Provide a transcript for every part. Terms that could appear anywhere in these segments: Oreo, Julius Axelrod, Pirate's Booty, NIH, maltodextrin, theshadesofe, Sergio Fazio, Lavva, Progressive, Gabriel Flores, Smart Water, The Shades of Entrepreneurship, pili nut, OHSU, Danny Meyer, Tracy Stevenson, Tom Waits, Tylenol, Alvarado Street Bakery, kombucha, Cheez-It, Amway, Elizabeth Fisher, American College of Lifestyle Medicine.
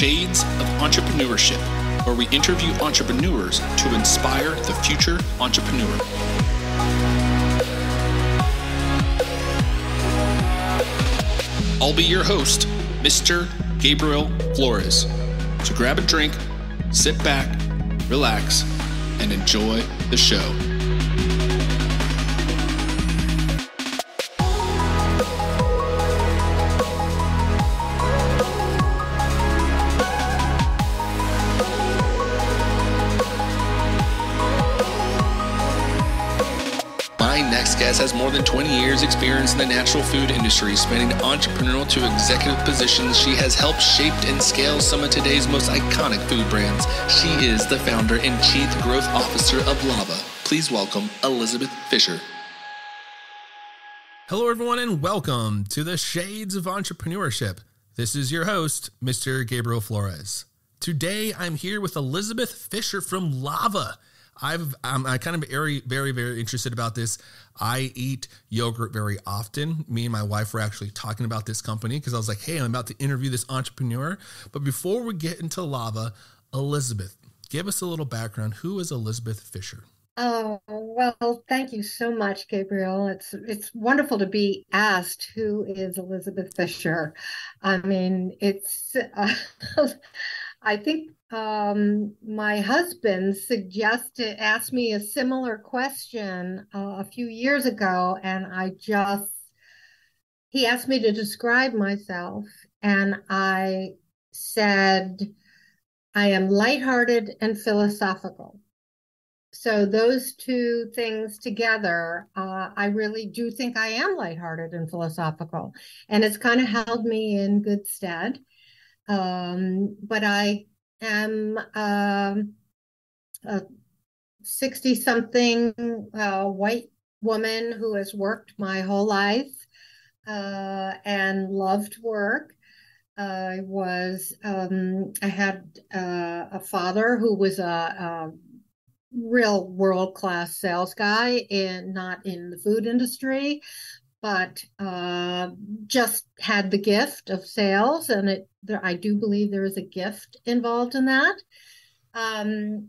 Shades of Entrepreneurship, where we interview entrepreneurs to inspire the future entrepreneur. I'll be your host, Mr. Gabriel Flores. So grab a drink, sit back, relax, and enjoy the show. Has more than 20 years experience in the natural food industry, spanning entrepreneurial to executive positions. She has helped shape and scale some of today's most iconic food brands. She is the founder and chief growth officer of Lavva. Please welcome Elizabeth Fisher. Hello everyone and welcome to the Shades of Entrepreneurship. This is your host, Mr. Gabriel Flores. Today I'm here with Elizabeth Fisher from Lavva. I'm kind of very, very interested about this. I eat yogurt very often. Me and my wife were actually talking about this company because I was like, hey, I'm about to interview this entrepreneur. But before we get into Lavva, Elizabeth, give us a little background. Who is Elizabeth Fisher? Oh, well, thank you so much, Gabriel. It's wonderful to be asked who is Elizabeth Fisher. I mean, it's, I think my husband asked me a similar question a few years ago, and he asked me to describe myself, and I said, I am lighthearted and philosophical. So those two things together, I really do think I am lighthearted and philosophical, and it's kind of held me in good stead. But I am a 60-something white woman who has worked my whole life and loved work. I had a father who was a real world-class sales guy, not in the food industry, but just had the gift of sales. And I do believe there is a gift involved in that. I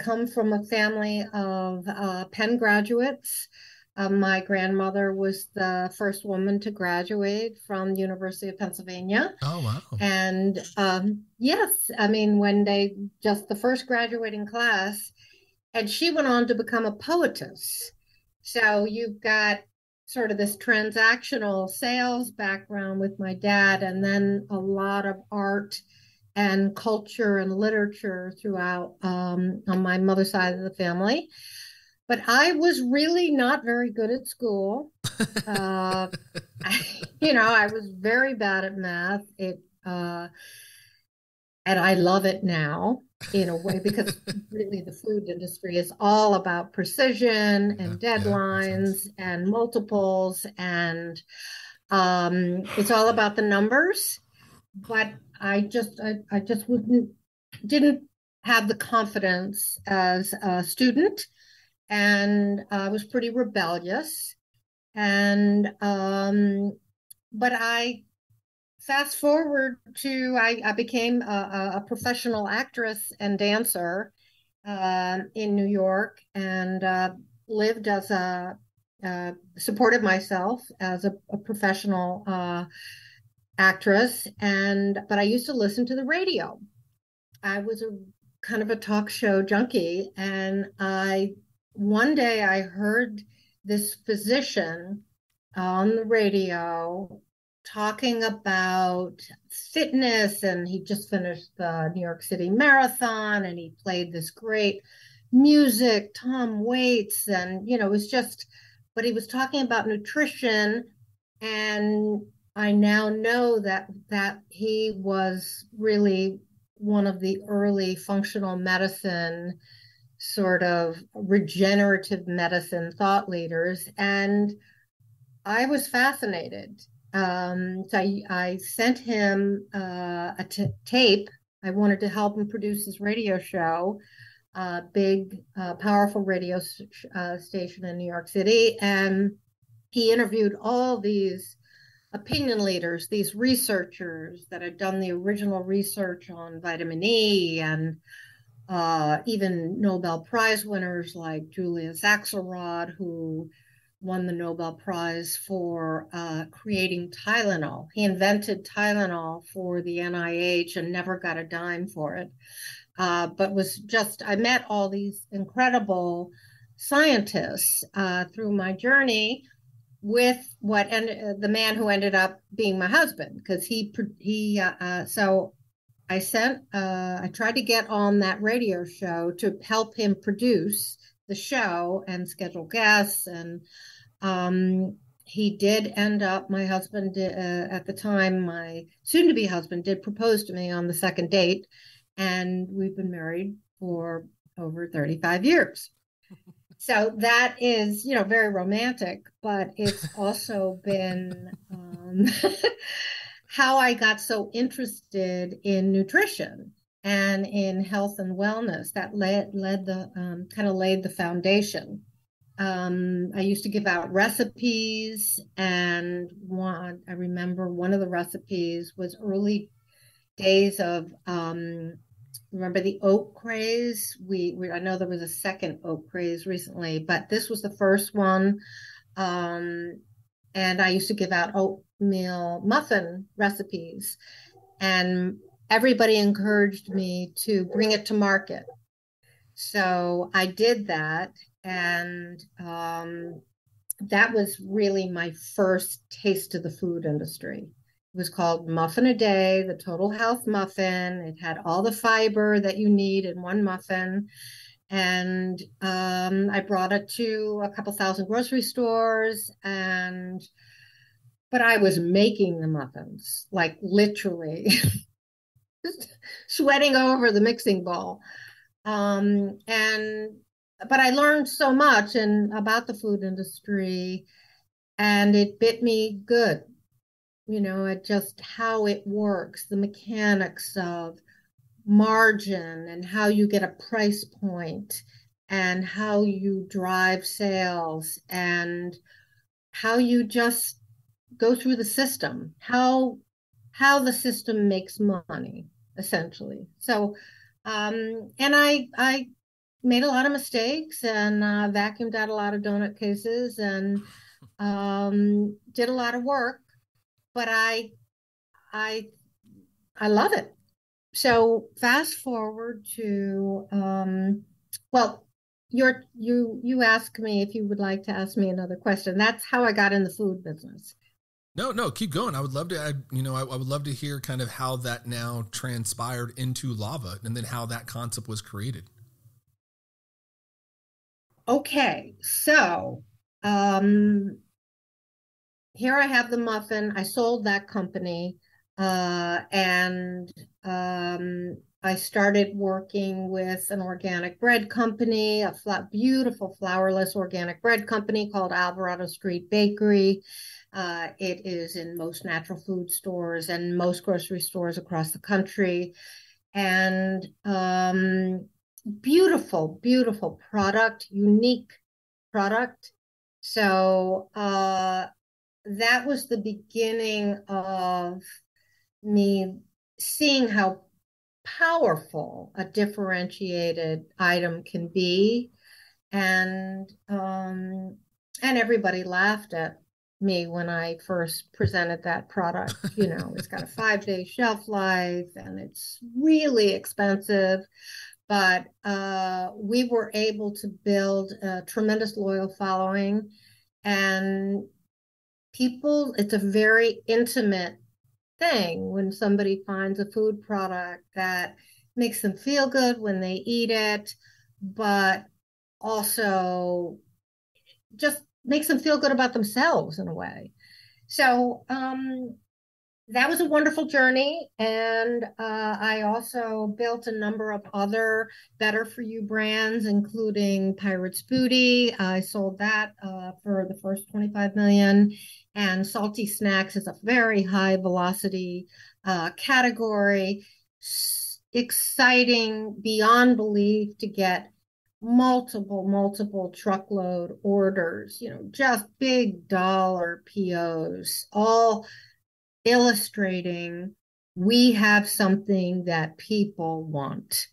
come from a family of Penn graduates. My grandmother was the first woman to graduate from the University of Pennsylvania. Oh, wow. And yes, I mean, just the first graduating class, and she went on to become a poetess. So you've got sort of this transactional sales background with my dad, and then a lot of art and culture and literature throughout on my mother's side of the family. But I was really not very good at school. I was very bad at math. And I love it now, in a way, because really the food industry is all about precision and deadlines and multiples, and it's all about the numbers. But I just didn't have the confidence as a student, and I was pretty rebellious. And but I. Fast forward to, I became a professional actress and dancer in New York, and lived as supported myself as a professional actress. But I used to listen to the radio. I was kind of a talk show junkie. And one day I heard this physician on the radio talking about fitness, and he just finished the New York City Marathon, and he played this great music, Tom Waits, and but he was talking about nutrition, and I now know that he was really one of the early functional medicine, sort of regenerative medicine thought leaders, and I was fascinated. So I sent him a tape. I wanted to help him produce his radio show, big, powerful radio station in New York City. And he interviewed all these opinion leaders, these researchers that had done the original research on vitamin E, and even Nobel Prize winners like Julius Axelrod, who won the Nobel Prize for creating Tylenol. He invented Tylenol for the NIH and never got a dime for it. But was just, I met all these incredible scientists through my journey with what the man who ended up being my husband, because so I sent, I tried to get on that radio show to help him produce the show and schedule guests. And he did end up, my husband at the time, my soon-to-be husband did propose to me on the second date. And we've been married for over 35 years. So that is, you know, very romantic, but it's also been how I got so interested in nutrition and in health and wellness that laid the foundation. I used to give out recipes, and I remember one of the recipes was early days of, remember the oat craze? We I know there was a second oat craze recently, but this was the first one. And I used to give out oatmeal muffin recipes, and everybody encouraged me to bring it to market. So I did that. And that was really my first taste of the food industry. It was called Muffin a Day, the Total Health Muffin. It had all the fiber that you need in one muffin. And I brought it to a couple thousand grocery stores, but I was making the muffins, like literally sweating over the mixing bowl. But I learned so much about the food industry, and it bit me good. You know, at just how it works, the mechanics of margin and how you get a price point and how you drive sales and how you just go through the system, how the system makes money, essentially. So, and I made a lot of mistakes and vacuumed out a lot of donut cases and did a lot of work. But I love it. So fast forward to well, you asked me if you would like to ask me another question. That's how I got in the food business. No, keep going. I would love to. I would love to hear kind of how that now transpired into Lavva, and then how that concept was created. Okay, so. Here I have the muffin. I sold that company, and I started working with an organic bread company, a beautiful flourless organic bread company called Alvarado Street Bakery. It is in most natural food stores and most grocery stores across the country, and beautiful, beautiful product, unique product. So. That was the beginning of me seeing how powerful a differentiated item can be. And everybody laughed at me when I first presented that product. You know, it's got a 5-day shelf life and it's really expensive. But we were able to build a tremendous loyal following, and people, it's a very intimate thing when somebody finds a food product that makes them feel good when they eat it, but also just makes them feel good about themselves in a way. So that was a wonderful journey. And I also built a number of other better for you brands, including Pirate's Booty. I sold that for the first $25 million. And salty snacks is a very high velocity category. Exciting beyond belief to get multiple truckload orders, you know, just big dollar POs, all illustrating we have something that people want.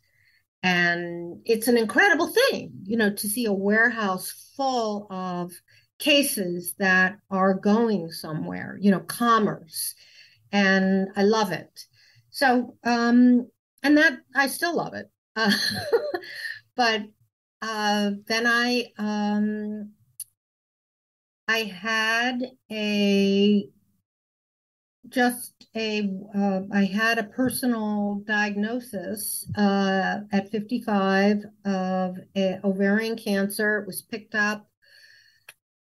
And it's an incredible thing, you know, to see a warehouse full of cases that are going somewhere, you know, commerce. And I love it. So, and that I still love it. Then I had I had a personal diagnosis at 55 of ovarian cancer. It was picked up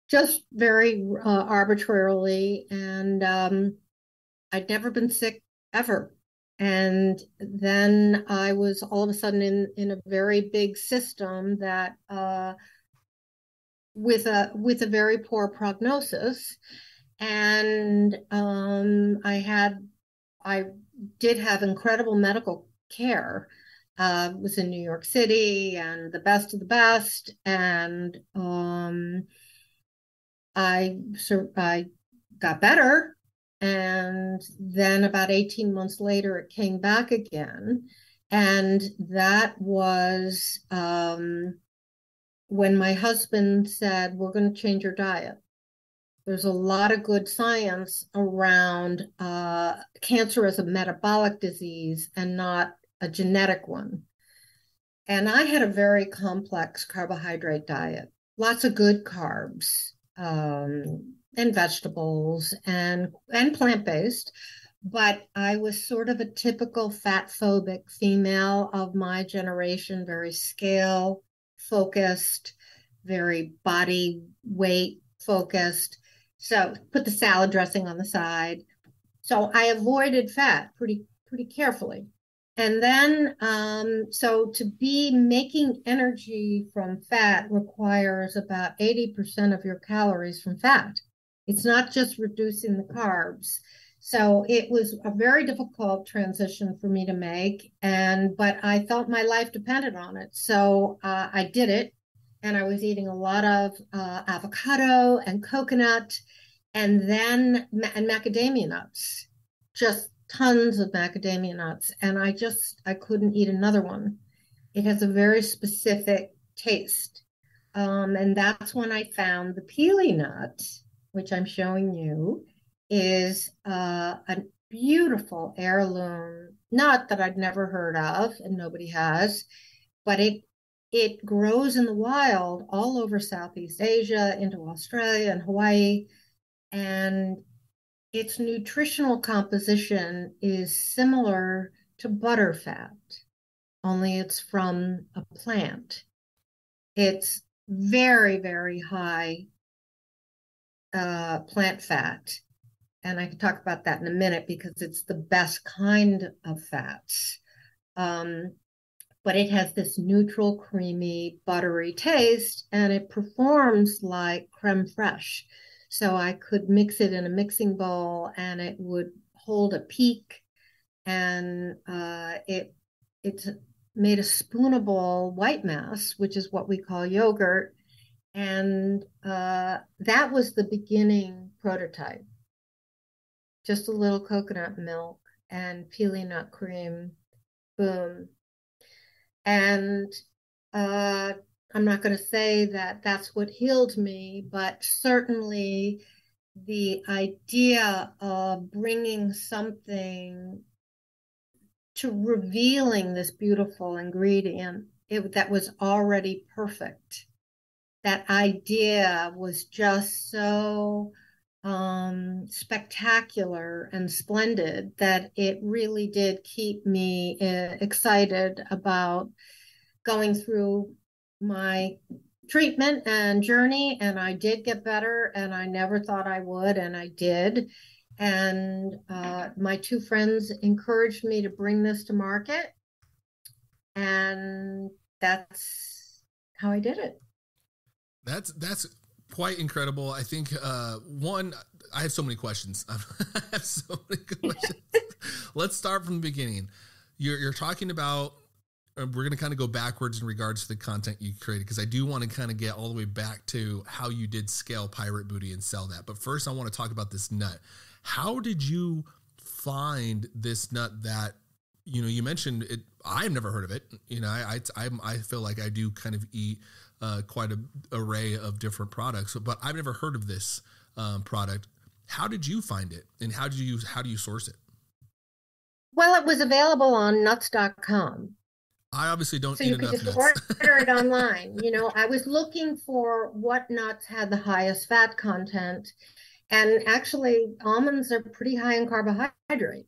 just very arbitrarily, and I'd never been sick ever. And then I was all of a sudden in a very big system that with a very poor prognosis. And I did have incredible medical care. Was in New York City and the best of the best. And I got better. And then about 18 months later, it came back again. And that was when my husband said, we're going to change your diet. There's a lot of good science around cancer as a metabolic disease and not a genetic one. And I had a very complex carbohydrate diet, lots of good carbs and vegetables and plant-based. But I was sort of a typical fat-phobic female of my generation, very scale-focused, very body weight-focused. So put the salad dressing on the side. So I avoided fat pretty carefully. And then, so to be making energy from fat requires about 80% of your calories from fat. It's not just reducing the carbs. So it was a very difficult transition for me to make. But I felt my life depended on it. So I did it. And I was eating a lot of avocado and coconut and macadamia nuts, just tons of macadamia nuts. And I couldn't eat another one. It has a very specific taste. And that's when I found the pili nut, which I'm showing you, is a beautiful heirloom nut that I'd never heard of and nobody has, but it grows in the wild all over Southeast Asia, into Australia and Hawaii, and its nutritional composition is similar to butterfat, only it's from a plant. It's very, very high plant fat, and I can talk about that in a minute because it's the best kind of fats. But it has this neutral, creamy, buttery taste, and it performs like creme fraiche. So I could mix it in a mixing bowl, and it would hold a peak. And it made a spoonable white mass, which is what we call yogurt. And that was the beginning prototype. Just a little coconut milk and pili nut cream. Boom. And I'm not going to say that that's what healed me, but certainly the idea of bringing something to revealing this beautiful ingredient that was already perfect. That idea was just so spectacular and splendid that it really did keep me excited about going through my treatment and journey. And I did get better, and I never thought I would, and I did. And my two friends encouraged me to bring this to market, and that's how I did it. That's quite incredible. I think, one, I have so many questions. I have so many questions. Let's start from the beginning. You're talking about, we're going to kind of go backwards in regards to the content you created, because I do want to kind of get all the way back to how you did scale Pirate Booty and sell that. But first, I want to talk about this nut. How did you find this nut that, you know, you mentioned it? I've never heard of it. You know, I feel like I do kind of eat quite an array of different products, but I've never heard of this product. How did you find it, and how do you source it? Well, it was available on nuts.com. I obviously don't eat enough nuts. So you could just order it online. You know, I was looking for what nuts had the highest fat content, and actually almonds are pretty high in carbohydrate.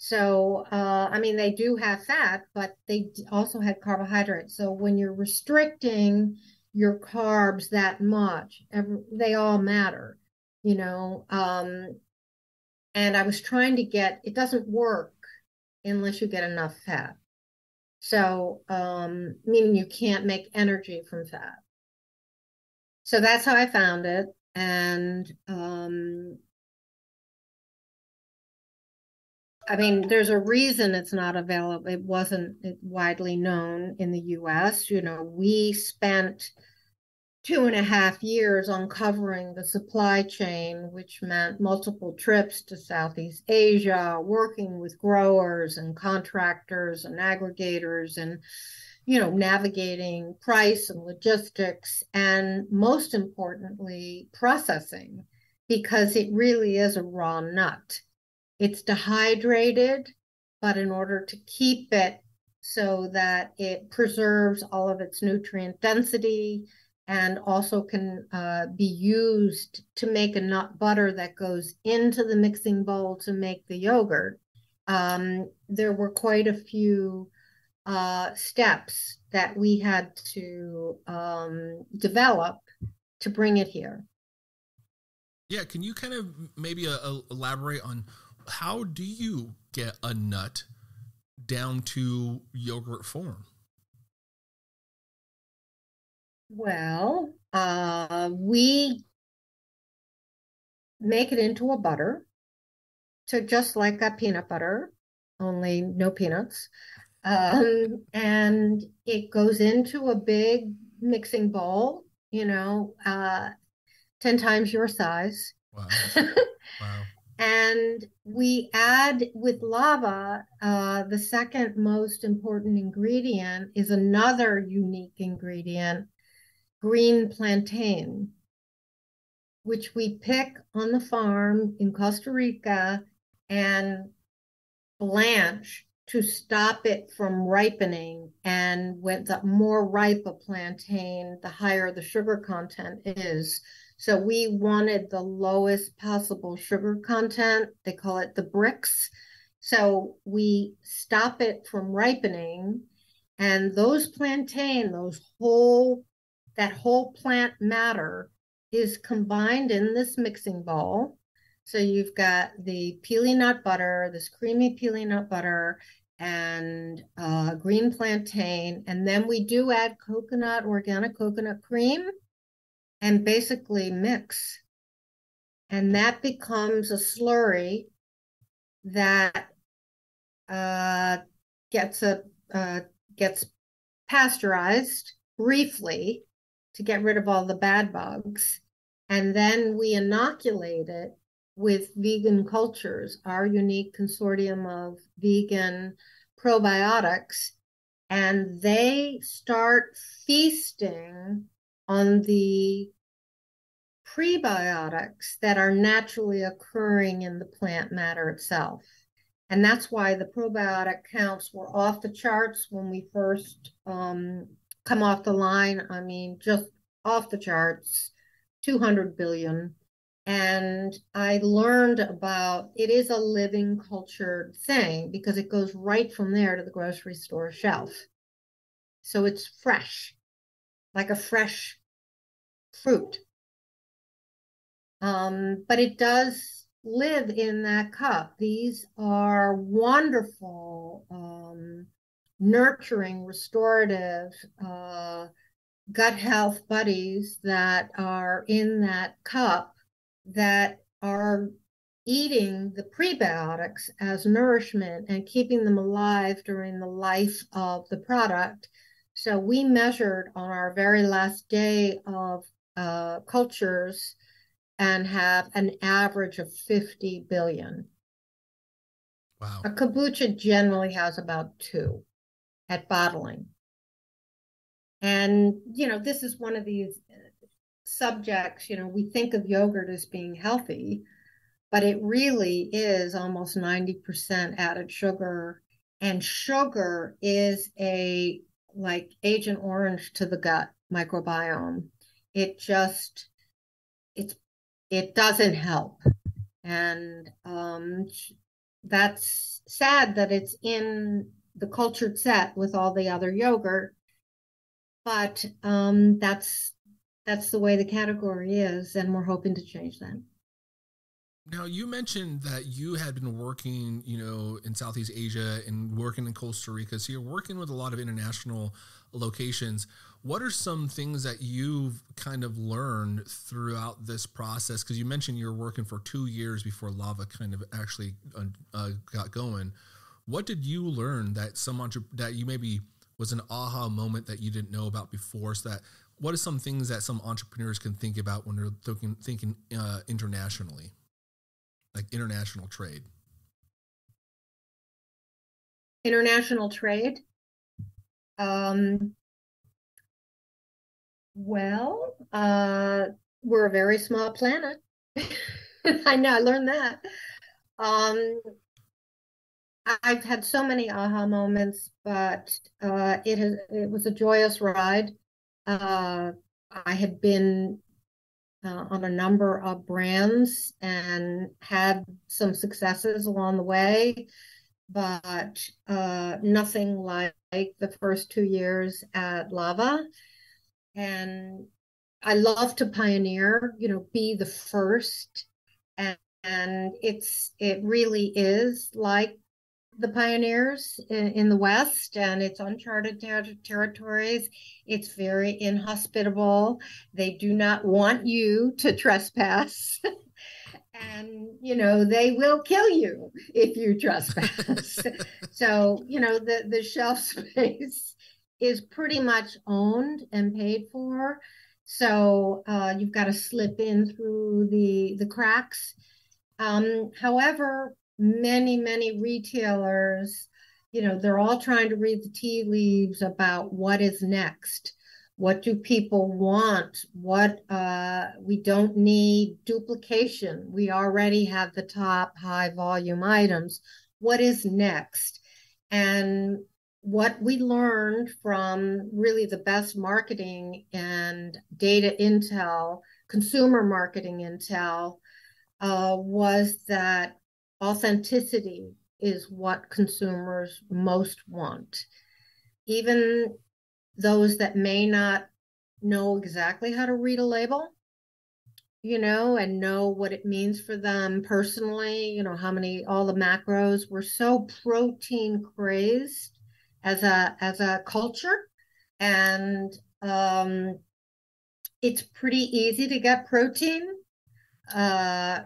So, I mean, they do have fat, but they also had carbohydrates. So when you're restricting your carbs that much, they all matter, you know. And I was trying to get, it doesn't work unless you get enough fat. So, meaning you can't make energy from fat. So that's how I found it. And, I mean, there's a reason it's not available. It wasn't widely known in the U.S. You know, we spent 2.5 years uncovering the supply chain, which meant multiple trips to Southeast Asia, working with growers and contractors and aggregators and, you know, navigating price and logistics and, most importantly, processing, because it really is a raw nut. It's dehydrated, but in order to keep it so that it preserves all of its nutrient density and also can be used to make a nut butter that goes into the mixing bowl to make the yogurt, there were quite a few steps that we had to develop to bring it here. Yeah, can you kind of maybe elaborate on how do you get a nut down to yogurt form? Well, we make it into a butter. So just like a peanut butter, only no peanuts. And it goes into a big mixing bowl, you know, 10 times your size. Wow. Wow. And we add with Lavva, the second most important ingredient is another unique ingredient, green plantain, which we pick on the farm in Costa Rica and blanch to stop it from ripening. And when the more ripe a plantain, the higher the sugar content is. So we wanted the lowest possible sugar content. They call it the bricks. So we stop it from ripening, and those plantain, that whole plant matter is combined in this mixing bowl. So you've got the pili nut butter, this creamy pili nut butter, and green plantain. And then we do add coconut, organic coconut cream, and basically mix. And that becomes a slurry that gets pasteurized briefly to get rid of all the bad bugs. And then we inoculate it with vegan cultures, our unique consortium of vegan probiotics. And they start feasting on the prebiotics that are naturally occurring in the plant matter itself. And that's why the probiotic counts were off the charts when we first come off the line. I mean, just off the charts, 200 billion. And I learned about, it is a living cultured thing because it goes right from there to the grocery store shelf. So it's fresh, like a fresh fruit. But it does live in that cup. These are wonderful, nurturing, restorative, gut health buddies that are in that cup that are eating the prebiotics as nourishment and keeping them alive during the life of the product. So we measured on our very last day of cultures and have an average of 50 billion. Wow. A kombucha generally has about 2 at bottling. And, you know, this is one of these subjects, you know, we think of yogurt as being healthy, but it really is almost 90% added sugar. And sugar is a, like Agent Orange to the gut microbiome. It just, it doesn't help. And that's sad that it's in the cultured set with all the other yogurt, but that's the way the category is, and we're hoping to change that. Now, you mentioned that you had been working, you know, in Southeast Asia and working in Costa Rica. So you're working with a lot of international locations. What are some things that you've kind of learned throughout this process? Because you mentioned you're working for 2 years before Lavva kind of actually got going. What did you learn that that you maybe was an aha moment that you didn't know about before? So that, what are some things that some entrepreneurs can think about when they're thinking internationally? Like international trade? International trade? We're a very small planet. I know, I learned that. I've had so many aha moments, but it was a joyous ride. I had been on a number of brands and had some successes along the way, but nothing like the first 2 years at Lavva. And I love to pioneer, you know, be the first. And it really is like the pioneers in the West, and it's uncharted territories. It's very inhospitable. They do not want you to trespass. And, you know, they will kill you if you trespass. So, you know, the shelf space is pretty much owned and paid for. So you've got to slip in through the cracks. However, many retailers, you know, they're all trying to read the tea leaves about what is next. What do people want? What we don't need duplication. We already have the top high volume items. What is next? And what we learned from really the best marketing and data intel, consumer marketing intel, was that authenticity is what consumers most want. Even those that may not know exactly how to read a label, you know, and know what it means for them personally, you know, all the macros. We're so protein crazed as a culture, and it's pretty easy to get protein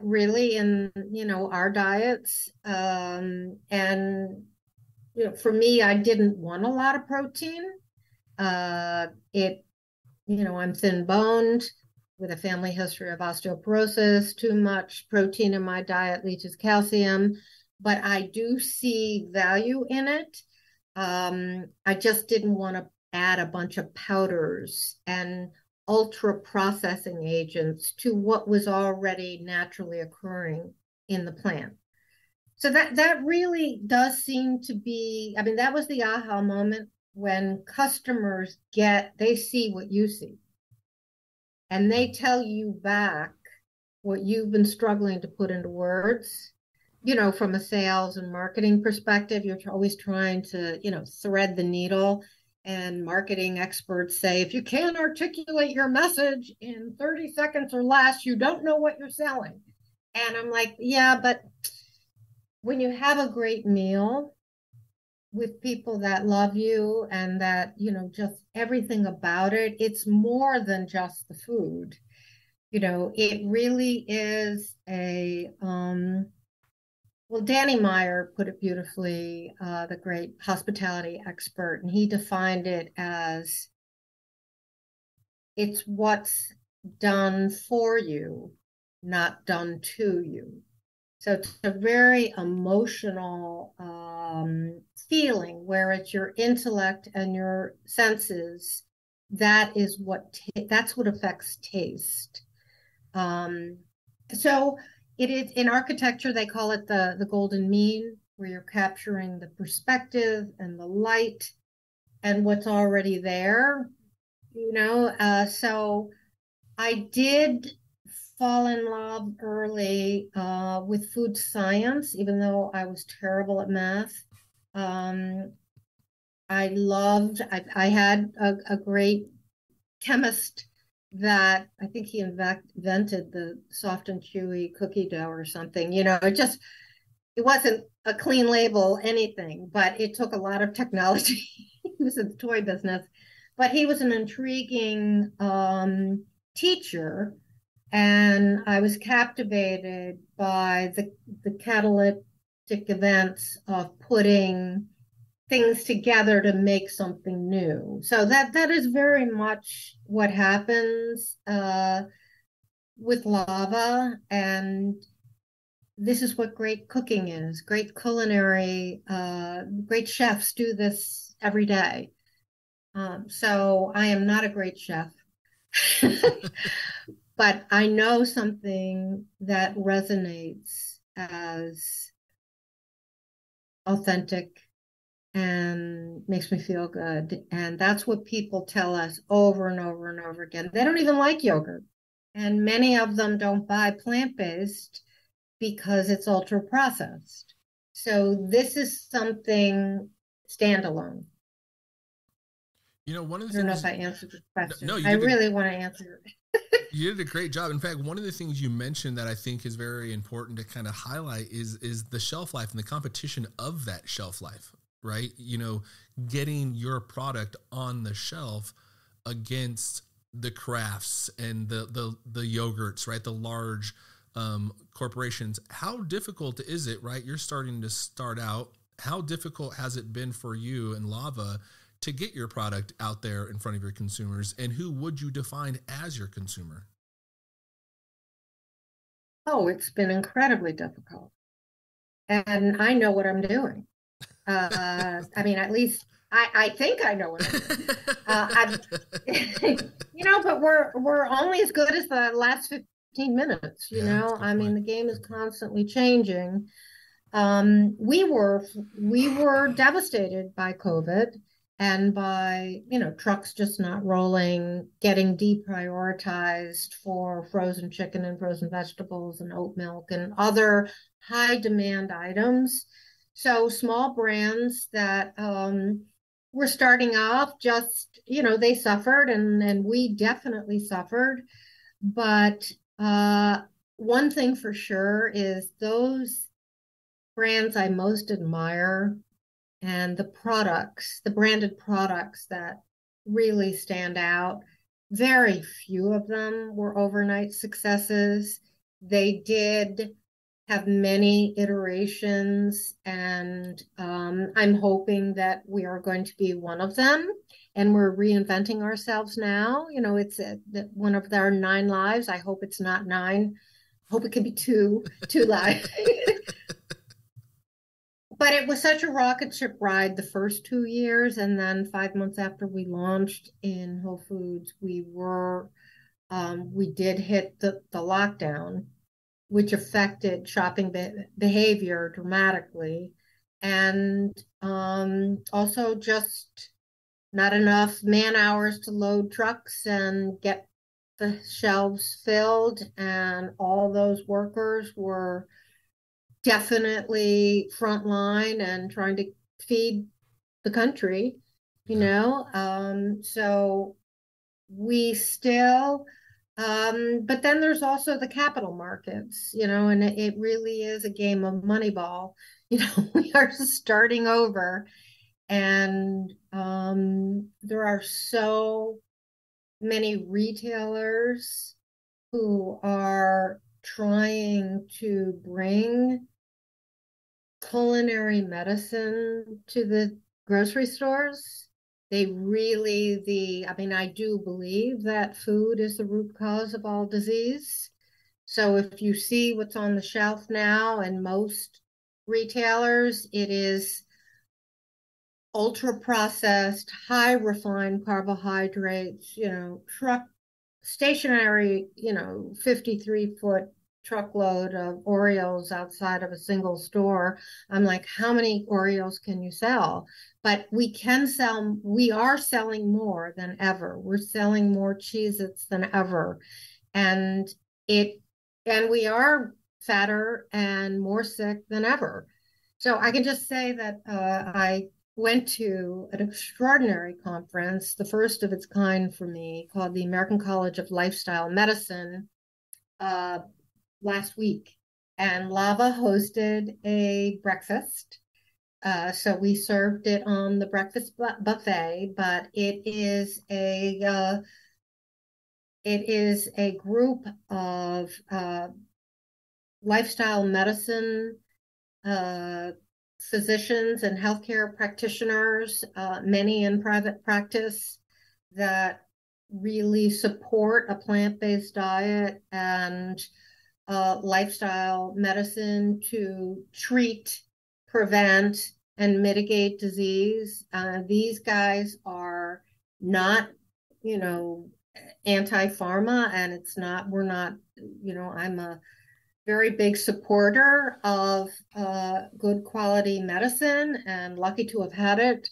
really in, you know, our diets. And, you know, for me, I didn't want a lot of protein. You know, I'm thin boned with a family history of osteoporosis. Too much protein in my diet leaches calcium, but I do see value in it. I just didn't want to add a bunch of powders and ultra processing agents to what was already naturally occurring in the plant. So that really does seem to be, I mean, that was the aha moment when customers they see what you see, and they tell you back what you've been struggling to put into words. You know, from a sales and marketing perspective, you're always trying to, you know, thread the needle. And marketing experts say, if you can't articulate your message in 30 seconds or less, you don't know what you're selling. And I'm like, yeah, but when you have a great meal with people that love you and that, you know, just everything about it, it's more than just the food. You know, it really is a, well, Danny Meyer put it beautifully, the great hospitality expert, and he defined it as it's what's done for you not done to you. So it's a very emotional feeling where it's your intellect and your senses. That is what, that's what affects taste. So it is in architecture, they call it the golden mean, where you're capturing the perspective and the light and what's already there, you know? So I did fall in love early with food science, even though I was terrible at math. I had a great chemist that I think he invented the soft and chewy cookie dough or something, you know, it wasn't a clean label, anything, but it took a lot of technology. He was in the toy business, but he was an intriguing teacher. And I was captivated by the catalytic events of putting things together to make something new. So that is very much what happens with Lavva. And this is what great cooking is. Great culinary, great chefs do this every day. So I am not a great chef, but I know something that resonates as authentic and makes me feel good. And that's what people tell us over and over and over again. They don't even like yogurt. And many of them don't buy plant-based because it's ultra processed. So this is something standalone. You know, one of the things, I don't know if I answered the question. No, I really want to answer it. You did a great job. In fact, one of the things you mentioned that I think is very important to kind of highlight is the shelf life and the competition of that shelf life, right? You know, getting your product on the shelf against the crafts and the yogurts, right? The large corporations. How difficult is it, right? You're starting to start out. How difficult has it been for you and Lavva to get your product out there in front of your consumers, and who would you define as your consumer? Oh, it's been incredibly difficult. And I know what I'm doing. I mean, at least I think I know what I'm doing. You know, but we're only as good as the last 15 minutes, you know? I mean, the game is constantly changing. We were devastated by COVID. And by, you know, trucks just not rolling, getting deprioritized for frozen chicken and frozen vegetables and oat milk and other high demand items. So small brands that were starting off just, you know, they suffered and we definitely suffered. But one thing for sure is those brands I most admire and the products, the branded products that really stand out, very few of them were overnight successes. They did have many iterations, and I'm hoping that we are going to be one of them. And we're reinventing ourselves now. You know, it's one of our 9 lives. I hope it's not 9. I hope it can be 2 lives. But it was such a rocket ship ride the first 2 years. And then 5 months after we launched in Whole Foods, we did hit the lockdown, which affected shopping behavior dramatically. And also just not enough man hours to load trucks and get the shelves filled. And all those workers were definitely frontline and trying to feed the country, you know? So we still, but then there's also the capital markets, you know, and it really is a game of Moneyball. You know, we are just starting over, and there are so many retailers who are trying to bring culinary medicine to the grocery stores. I mean, I do believe that food is the root cause of all disease. So if you see what's on the shelf now, and most retailers, it is ultra processed, high refined carbohydrates, you know, truck stationary, you know, 53-foot truckload of Oreos outside of a single store. I'm like, how many Oreos can you sell? But we can sell, we are selling more than ever. We're selling more Cheez-Its than ever. And we are fatter and more sick than ever. So I can just say that I went to an extraordinary conference, the first of its kind for me, called the American College of Lifestyle Medicine last week. And Lavva hosted a breakfast. So we served it on the breakfast buffet, but it is a group of lifestyle medicine physicians and healthcare practitioners, many in private practice, that really support a plant-based diet and lifestyle medicine to treat, prevent, and mitigate disease. These guys are not, you know, anti-pharma, and it's not, we're not, you know, I'm a very big supporter of good quality medicine and lucky to have had it.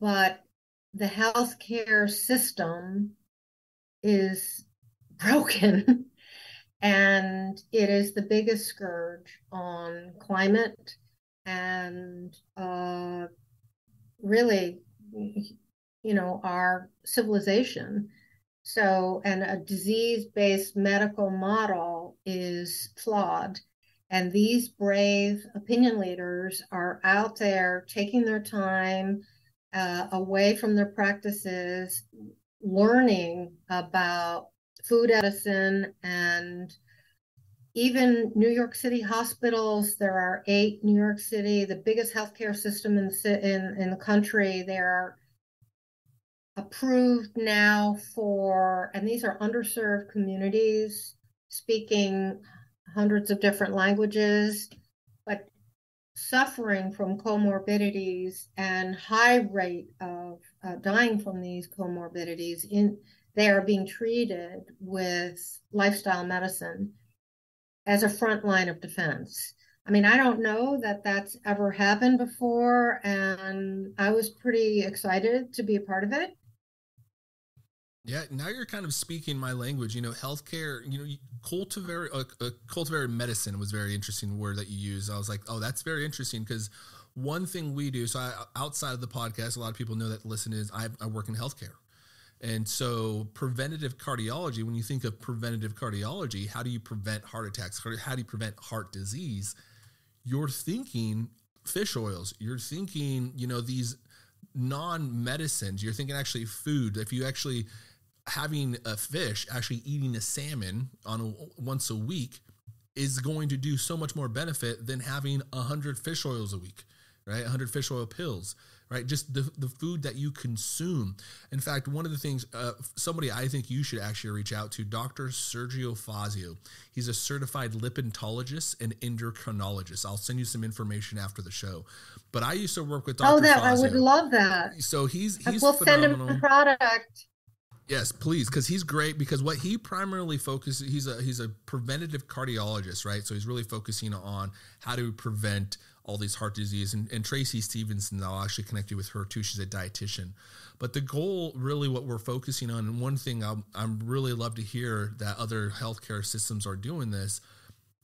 But the healthcare system is broken and it is the biggest scourge on climate and really, you know, our civilization. So, and a disease-based medical model is flawed. And these brave opinion leaders are out there taking their time away from their practices, learning about food medicine. And even New York City hospitals, there are 8 New York City, the biggest healthcare system in the country. There are approved now for, and these are underserved communities speaking hundreds of different languages, but suffering from comorbidities and high rate of dying from these comorbidities. They are being treated with lifestyle medicine as a front line of defense. I mean, I don't know that that's ever happened before, and I was pretty excited to be a part of it. Yeah, now you're kind of speaking my language. You know, healthcare, you know, cultivary medicine was a very interesting word that you used. I was like, oh, that's very interesting, because one thing we do, so outside of the podcast, a lot of people know that listen is I work in healthcare. And so preventative cardiology, when you think of preventative cardiology, how do you prevent heart attacks? How do you prevent heart disease? You're thinking fish oils. You're thinking, you know, these non-medicines. You're thinking actually food. If you actually having a fish, actually eating a salmon once a week is going to do so much more benefit than having 100 fish oils a week, right? 100 fish oil pills, right? Just the food that you consume. In fact, one of the things, somebody I think you should actually reach out to, Dr. Sergio Fazio. He's a certified lipidologist and endocrinologist. I'll send you some information after the show. But I used to work with Dr. Fazio. I would love that. So he's we'll phenomenal. Send him a product. Yes, please, because he's great, because what he primarily focuses, he's a preventative cardiologist, right? So he's really focusing on how to prevent all these heart disease, and Tracy Stevenson, I'll actually connect you with her too. She's a dietitian, but the goal really what we're focusing on, and one thing I'm really love to hear that other healthcare systems are doing this,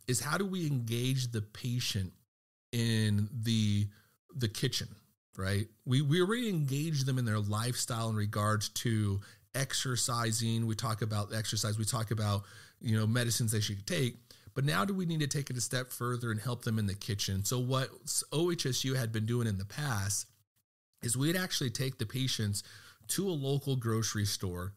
is how do we engage the patient in the kitchen, right? We already engage them in their lifestyle in regards to exercising. We talk about exercise. We talk about, you know, medicines they should take. But now do we need to take it a step further and help them in the kitchen? So what OHSU had been doing in the past is we'd actually take the patients to a local grocery store,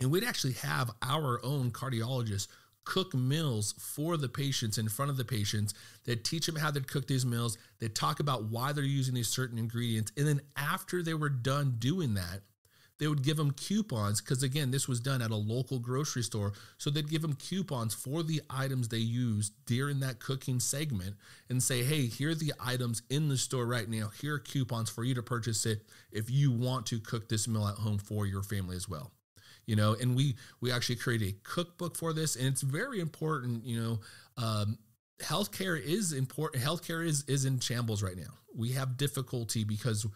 and we'd actually have our own cardiologists cook meals for the patients in front of the patients. They'd teach them how to cook these meals. They'd talk about why they're using these certain ingredients. And then after they were done doing that, They would give them coupons because, again, this was done at a local grocery store. So they'd give them coupons for the items they used during that cooking segment and say, hey, here are the items in the store right now. Here are coupons for you to purchase it if you want to cook this meal at home for your family as well. You know, and we actually created a cookbook for this, and it's very important. You know, healthcare is important. Healthcare is in shambles right now. We have difficulty because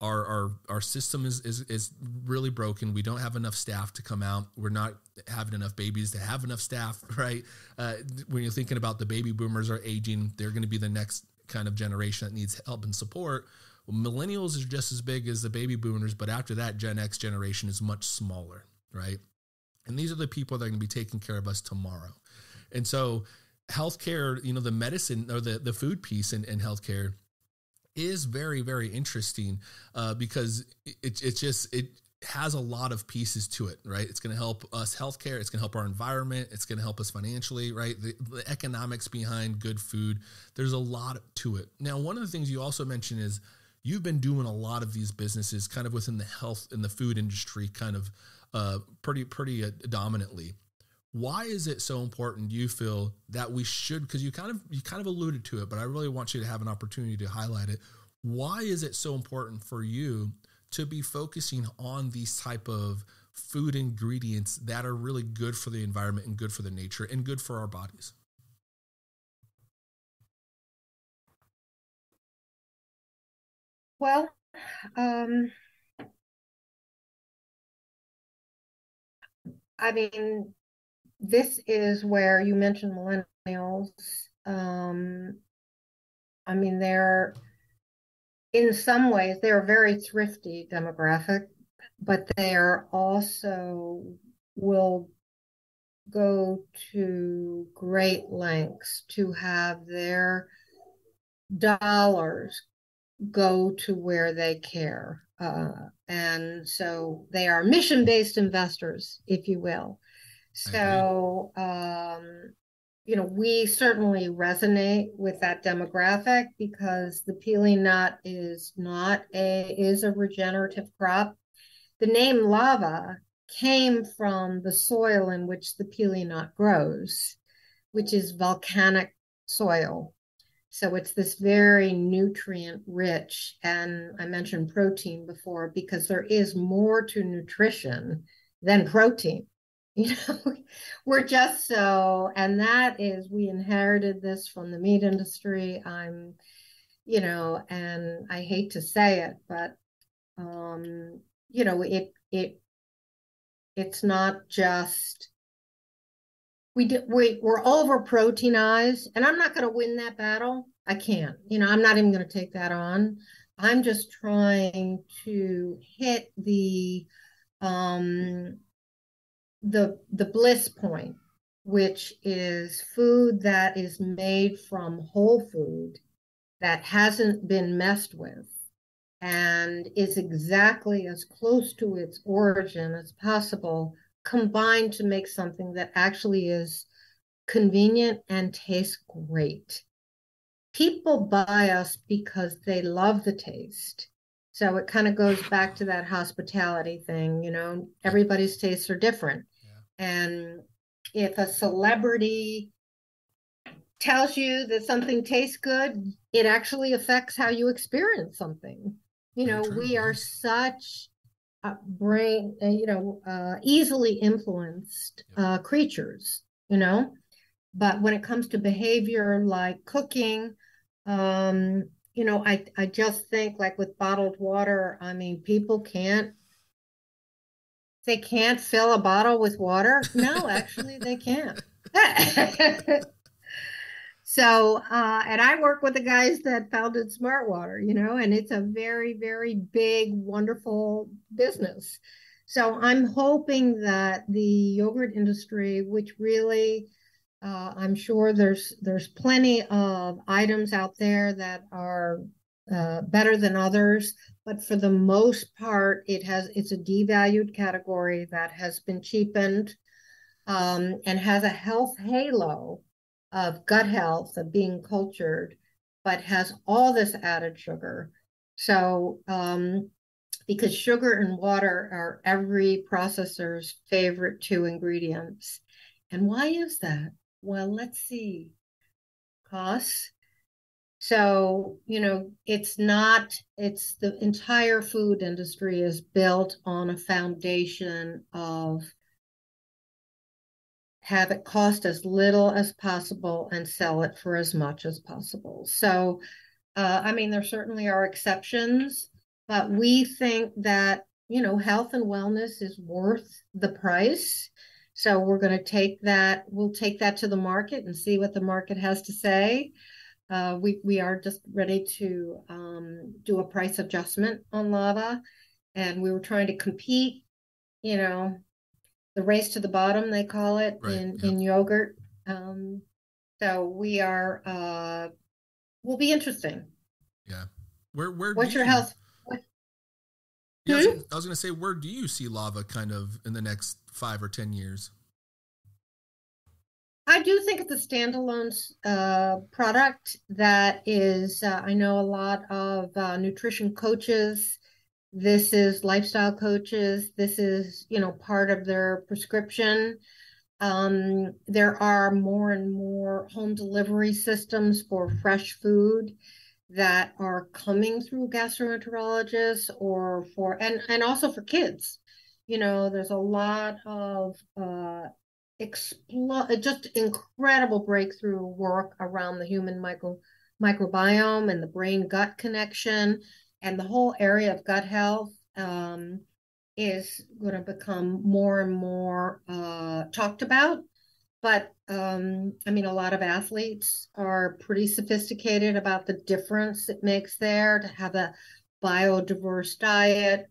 our system is really broken. We don't have enough staff to come out. We're not having enough babies to have enough staff, right? When you're thinking about the baby boomers are aging, they're going to be the next kind of generation that needs help and support. Well, millennials are just as big as the baby boomers, but after that, Gen X generation is much smaller, right? And these are the people that are going to be taking care of us tomorrow. And so healthcare, you know, the medicine or the food piece in healthcare is very, very interesting because it has a lot of pieces to it, right? It's going to help us healthcare. It's going to help our environment. It's going to help us financially, right? The economics behind good food. There's a lot to it. Now, one of the things you also mentioned is you've been doing a lot of these businesses kind of within the health and the food industry kind of pretty dominantly. Why is it so important, do you feel, that we should, because you kind of alluded to it, but I really want you to have an opportunity to highlight it. Why is it so important for you to be focusing on these type of food ingredients that are really good for the environment and good for the nature and good for our bodies? Well, I mean, this is where you mentioned millennials. I mean, they're in some ways they're a very thrifty demographic, but they are also will go to great lengths to have their dollars go to where they care. And so they are mission-based investors, if you will. So, you know, we certainly resonate with that demographic because the pili nut is a regenerative crop. The name Lavva came from the soil in which the pili nut grows, which is volcanic soil. So it's this very nutrient rich, and I mentioned protein before because there is more to nutrition than protein. You know, we're just so, and that is, we inherited this from the meat industry. I'm, you know, and I hate to say it, but, you know, it's not just, we're over proteinized, and I'm not going to win that battle. I can't, you know, I'm not even going to take that on. I'm just trying to hit the bliss point, which is food that is made from whole food that hasn't been messed with and is exactly as close to its origin as possible, combined to make something that actually is convenient and tastes great. People buy us because they love the taste. So it kind of goes back to that hospitality thing, you know, everybody's tastes are different. And if a celebrity tells you that something tastes good, it actually affects how you experience something. You know, we are such easily influenced creatures, you know. But when it comes to behavior like cooking, you know, I just think like with bottled water, I mean, people can't fill a bottle with water. No, actually, they can't. So, and I work with the guys that founded Smart Water, you know, and it's a very, very big, wonderful business. So I'm hoping that the yogurt industry, which really, I'm sure there's plenty of items out there that are better than others, but for the most part, it's a devalued category that has been cheapened and has a health halo of gut health, of being cultured, but has all this added sugar. So because sugar and water are every processor's favorite two ingredients. And why is that? Well, let's see. Costs. So, you know, it's the entire food industry is built on a foundation of have it cost as little as possible and sell it for as much as possible. So, I mean, there certainly are exceptions, but we think that, you know, health and wellness is worth the price. So we're going to take that, we'll take that to the market and see what the market has to say. We are just ready to do a price adjustment on Lavva, and we were trying to compete, you know, the race to the bottom, they call it, right, in yogurt. So we are, will be interesting. Yeah. Where what's your health? Yeah, I was going to say, where do you see Lavva kind of in the next 5 or 10 years? I do think it's a standalone product that is, I know a lot of nutrition coaches. This is lifestyle coaches. This is, you know, part of their prescription. There are more and more home delivery systems for fresh food that are coming through gastroenterologists or for, and also for kids. You know, there's a lot of just incredible breakthrough work around the human microbiome and the brain-gut connection. And the whole area of gut health is going to become more and more talked about. But, I mean, a lot of athletes are pretty sophisticated about the difference it makes there to have a biodiverse diet.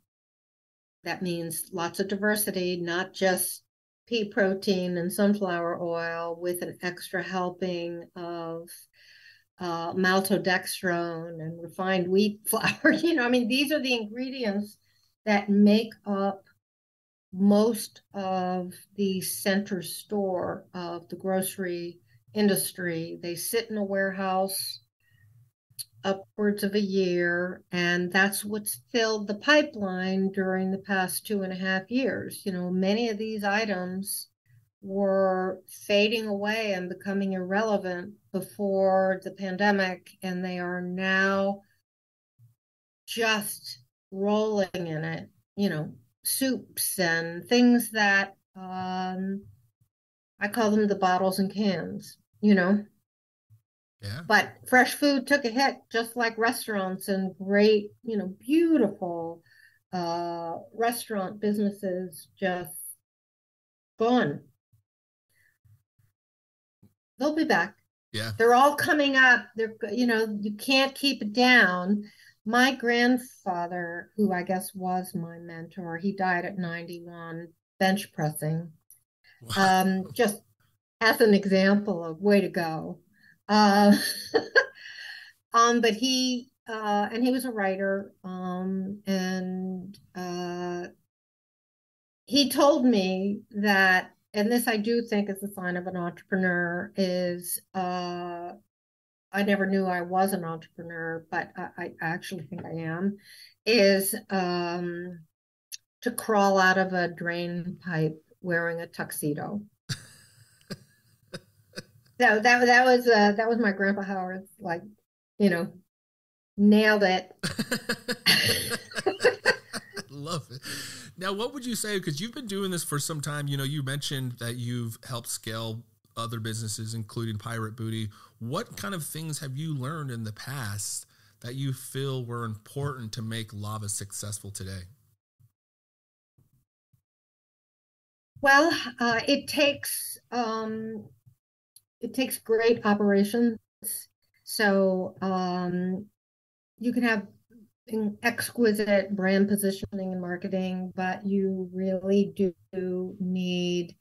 That means lots of diversity, not just pea protein and sunflower oil with an extra helping of maltodextrin and refined wheat flour. You know, I mean, these are the ingredients that make up most of the center store of the grocery industry. They sit in a warehouse upwards of a year, and that's what's filled the pipeline during the past 2.5 years. You know, many of these items were fading away and becoming irrelevant before the pandemic, and they are now just rolling in it, you know, soups and things that I call them the bottles and cans, you know. Yeah. But fresh food took a hit, just like restaurants and great, you know, beautiful restaurant businesses just gone. They'll be back. Yeah. They're all coming up. They're, you know, you can't keep it down. My grandfather, who I guess was my mentor, he died at 91 bench pressing. Wow. Just as an example of way to go. But he, and he was a writer, and he told me that, and this I do think is a sign of an entrepreneur, is I never knew I was an entrepreneur, but I actually think I am, is to crawl out of a drain pipe wearing a tuxedo. So that was my Grandpa Howard's, like, you know, nailed it. Love it. Now, what would you say, because you've been doing this for some time, you know, you mentioned that you've helped scale other businesses, including Pirate Booty. What kind of things have you learned in the past that you feel were important to make Lavva successful today? Well, it takes great operations. So you can have exquisite brand positioning and marketing, but you really do need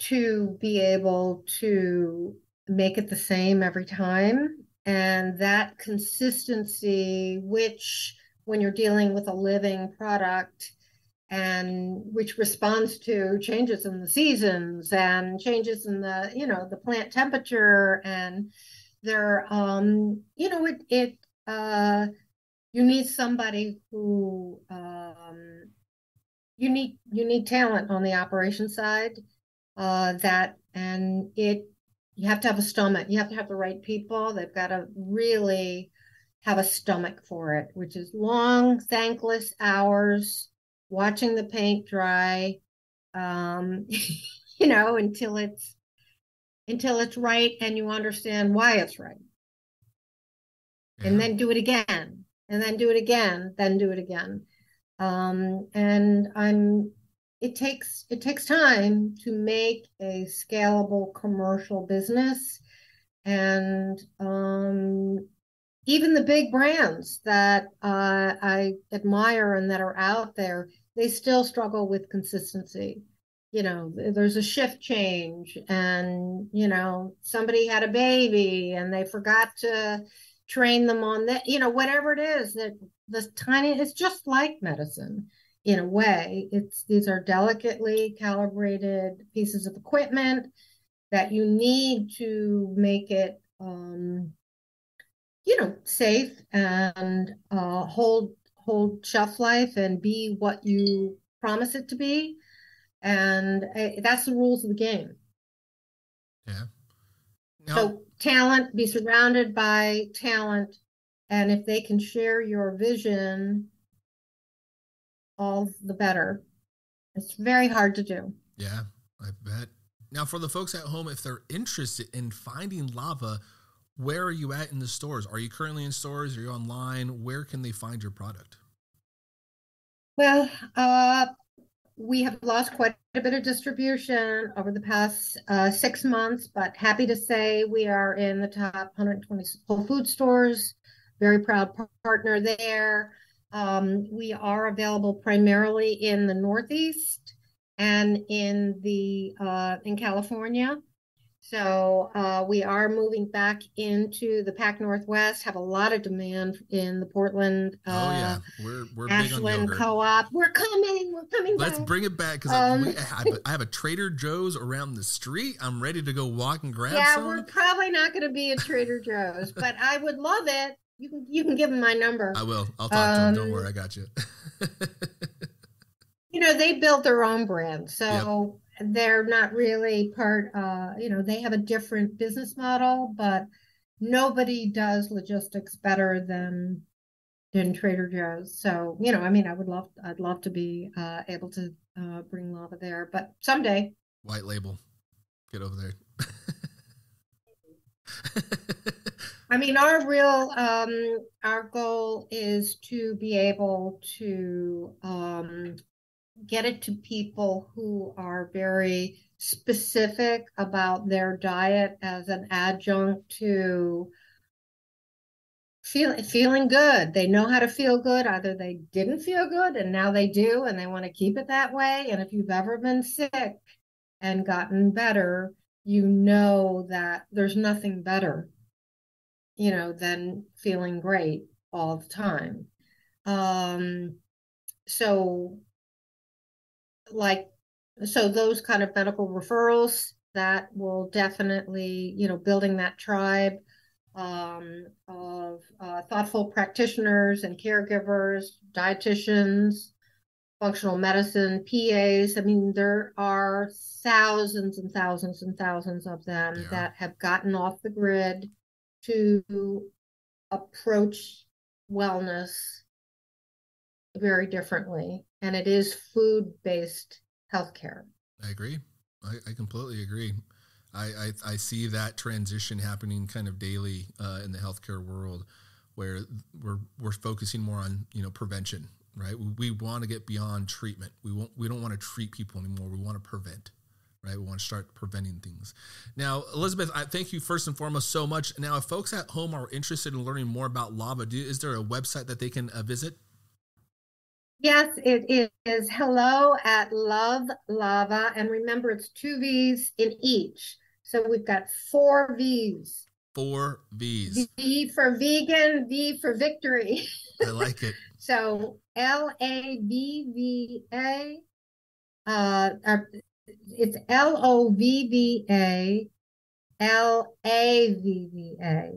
to be able to make it the same every time. And that consistency, which when you're dealing with a living product and which responds to changes in the seasons and changes in the, you know, the plant temperature, and there, you know, You need somebody who you need talent on the operation side. You have to have a stomach. You have to have the right people. They've got to really have a stomach for it, which is long, thankless hours watching the paint dry, until it's right and you understand why it's right. Yeah. And then do it again, and then do it again, then do it again. It takes time to make a scalable commercial business. And even the big brands that I admire and that are out there, they still struggle with consistency. You know, there's a shift change and, you know, somebody had a baby and they forgot to train them on that, you know, whatever it is, that the tiny, it's just like medicine in a way. These are delicately calibrated pieces of equipment that you need to make it, safe and hold shelf life and be what you promise it to be. And that's the rules of the game. Yeah. No. So talent, be surrounded by talent. And if they can share your vision, all the better. It's very hard to do. Yeah, I bet. Now for the folks at home, if they're interested in finding Lavva, where are you at in the stores? Are you currently in stores? Are you online? Where can they find your product? Well, we have lost quite a bit of distribution over the past 6 months, but happy to say we are in the top 120 Whole Food stores. Very proud partner there. We are available primarily in the Northeast and in California. So we are moving back into the Pac Northwest, have a lot of demand in the Portland, we're Ashland Co-op. We're coming Let's back. Bring it back, because I have a Trader Joe's around the street. I'm ready to go walk and grab some. Yeah, we're probably not going to be a Trader Joe's, but I would love it. You can give them my number. I will. I'll talk to them. Don't worry, I got you. They built their own brand, so... Yep. They're not really part, they have a different business model, but nobody does logistics better than Trader Joe's. So, I'd love to be able to bring Lavva there, but someday. White label. Get over there. Our goal is to be able to, get it to people who are very specific about their diet as an adjunct to feeling good. They know how to feel good. Either they didn't feel good and now they do, and they want to keep it that way. And if you've ever been sick and gotten better, you know that there's nothing better, than feeling great all the time. So those kind of medical referrals, that will definitely, building that tribe of thoughtful practitioners and caregivers, dietitians, functional medicine, PAs. There are thousands and thousands and thousands of them that have gotten off the grid to approach wellness very differently. And it is food-based healthcare. I agree. I completely agree. I see that transition happening kind of daily in the healthcare world, where we're focusing more on prevention. Right? We want to get beyond treatment. We don't want to treat people anymore. We want to prevent. Right? We want to start preventing things. Now, Elizabeth, I thank you first and foremost so much. Now, if folks at home are interested in learning more about Lavva, is there a website that they can visit? Yes, it is hello@lovelavva, and remember it's 2 V's in each. So we've got 4 V's. 4 V's. V for vegan, V for victory. I like it. So Lavva, it's Lovva, Lavva.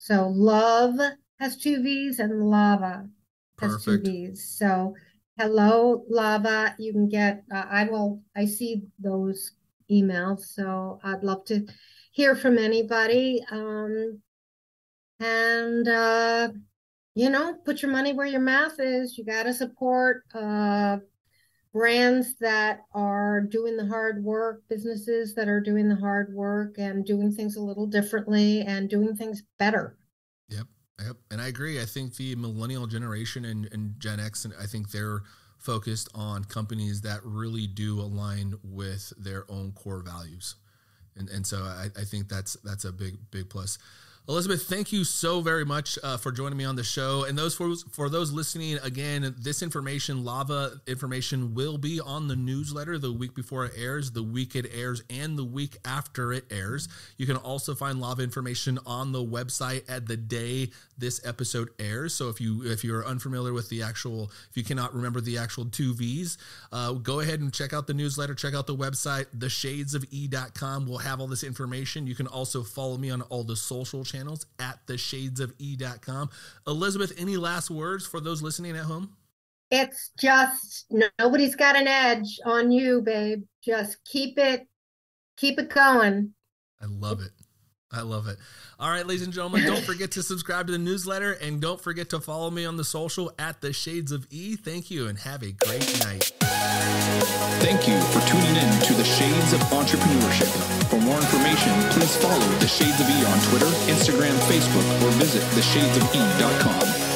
So love has 2 V's and Lavva Perfect. SUVs. So hello, Lavva. You can get, I see those emails, so I'd love to hear from anybody. You know, put your money where your mouth is. You got to support brands that are doing the hard work, businesses that are doing the hard work and doing things a little differently and doing things better. Yep. Yep. And I agree. I think the millennial generation and Gen X, and I think they're focused on companies that really do align with their own core values. And so I think that's a big, big plus. Elizabeth, thank you so very much for joining me on the show. And those for those listening, again, this information, Lavva information, will be on the newsletter the week before it airs, the week it airs, and the week after it airs. You can also find Lavva information on the website at the day this episode airs. So if you're unfamiliar with the actual, if you cannot remember the actual two V's, go ahead and check out the newsletter, check out the website, theshadesofE.com. We'll have all this information. You can also follow me on all the social channels at theshadesofe.com. Elizabeth, any last words for those listening at home? It's just nobody's got an edge on you, babe. Just keep it going. I love it. I love it. All right, ladies and gentlemen, don't forget to subscribe to the newsletter and don't forget to follow me on the social at The Shades of E. Thank you and have a great night. Thank you for tuning in to The Shades of Entrepreneurship. For more information, please follow The Shades of E on Twitter, Instagram, Facebook, or visit theshadesofe.com.